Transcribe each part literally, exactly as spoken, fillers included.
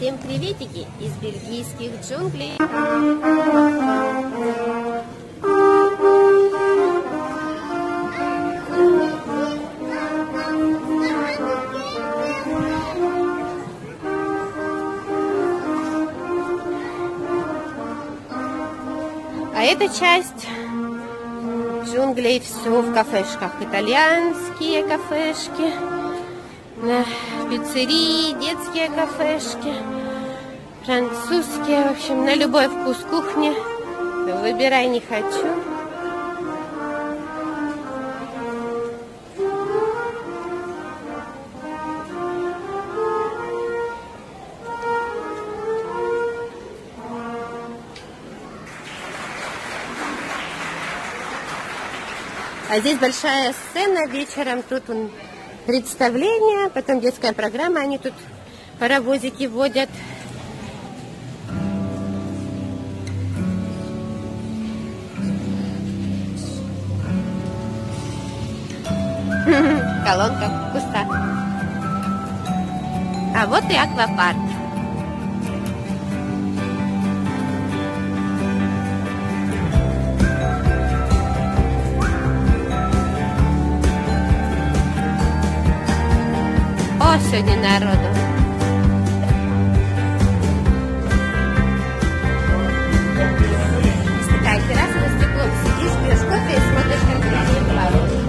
Всем приветики из бельгийских джунглей! А эта часть джунглей все в кафешках. Итальянские кафешки, пиццерии, детские кафешки, французские. В общем, на любой вкус кухни. Выбирай не хочу. А здесь большая сцена, вечером тут он представление, потом детская программа, они тут паровозики водят. Колонка пуста. А вот и аквапарк. О, сегодня народу. Есть такая терраса, на стеклом сидишь, пьешь кофе и смотришь, как грязный парус.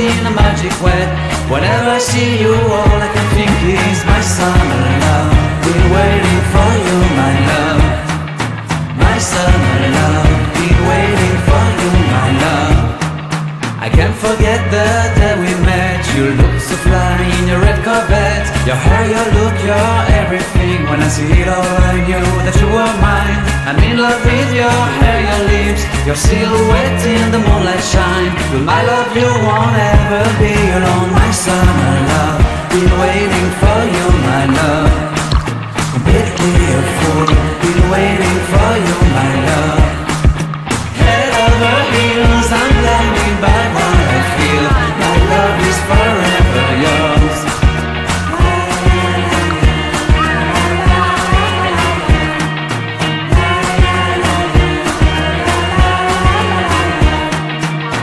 In a magic way, whenever I see you, all I can think is my summer love. Been waiting for you, my love. My summer love. Been waiting for you, my love. I can't forget the day we met. You look so fly in your red Corvette. Your hair, your look, your everything. When I see it all, I knew that you were mine. I'm in love with your hair, your lips, your silhouette in the moonlight shine. With my love, you won't ever be alone. My summer love, been waiting for you, my love. Completely a fool, been waiting for you, my love. Head over heels, I'm blinded by what I feel. My love is forever yours.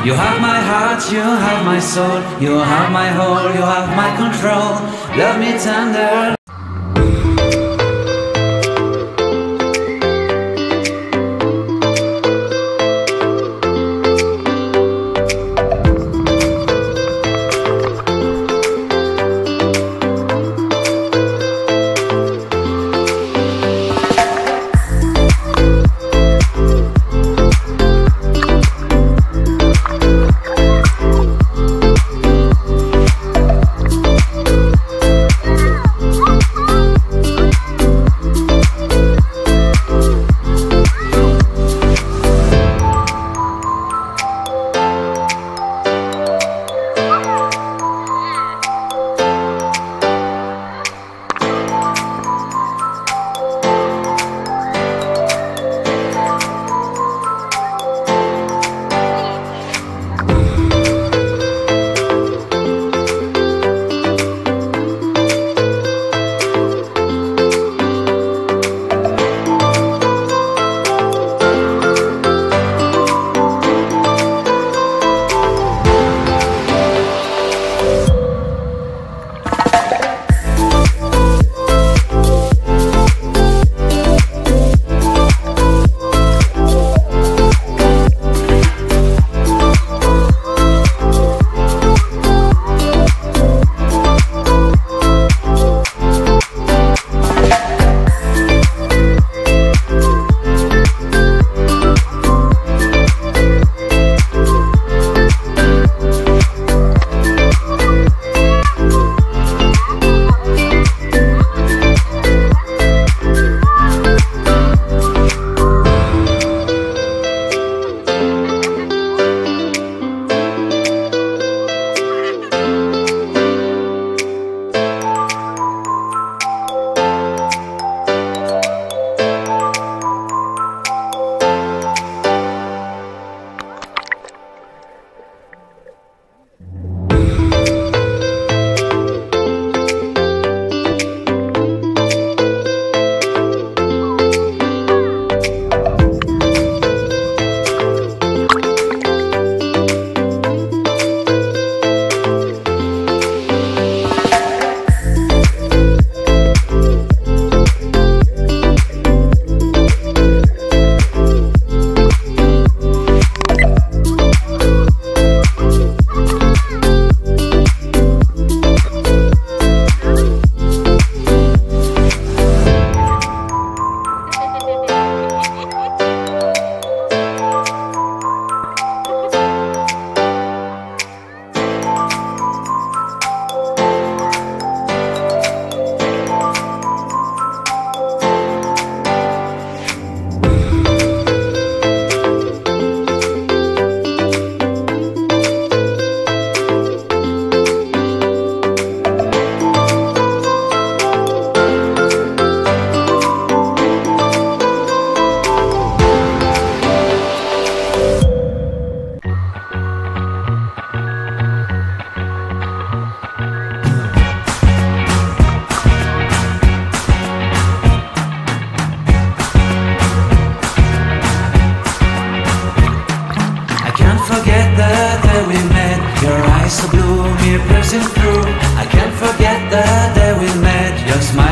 You have my heart, you have my soul, you have my whole, you have my control. Love me tender.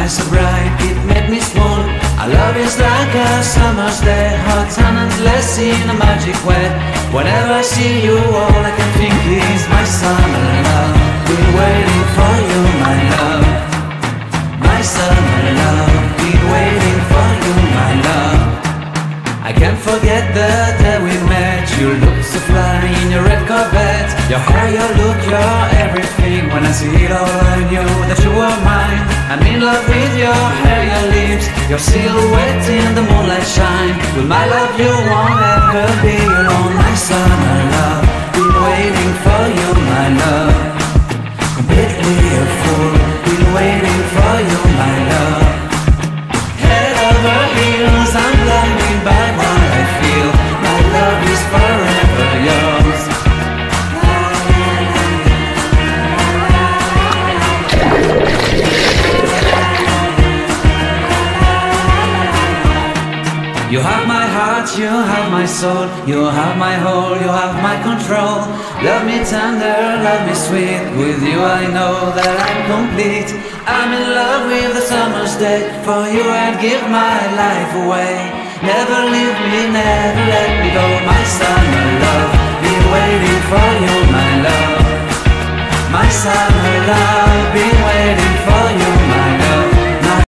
eyes so bright, it made me swoon. Our love is like a summer's day, hot and endless in a magic way. Whenever I see you, all I can think is my summer love. Been waiting for you, my love. My summer love, been waiting for you, my love. I can't forget the day we met. You look so fly in your red Corvette. Your hair, your look, your everything. When I see it all, I knew that you were mine. I'm in love with your hair, your lips, your silhouette in the moonlight shine. With my love, you won't ever be alone. My summer love, been waiting for you, my love. Completely a fool, been waiting for you, my love. Head over heels, I'm blinded by what I feel. My love is forever yours. You have my heart, you have my soul, you have my whole, you have my control. Love me tender, love me sweet, with you I know that I'm complete. I'm in love with the summer's day, for you I'd give my life away. Never leave me, never let me go. My summer love, been waiting for you, my love. My summer love, been waiting for you.